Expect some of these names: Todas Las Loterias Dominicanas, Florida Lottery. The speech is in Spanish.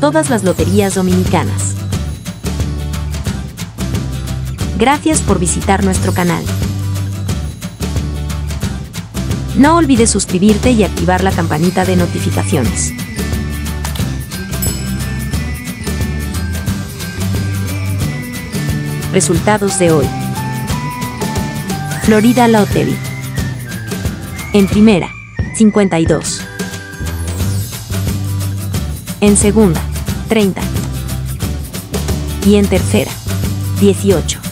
Todas las Loterías Dominicanas. Gracias por visitar nuestro canal. No olvides suscribirte y activar la campanita de notificaciones. Resultados de hoy. Florida Lottery. En primera, 52. En segunda, 30. Y en tercera, 18.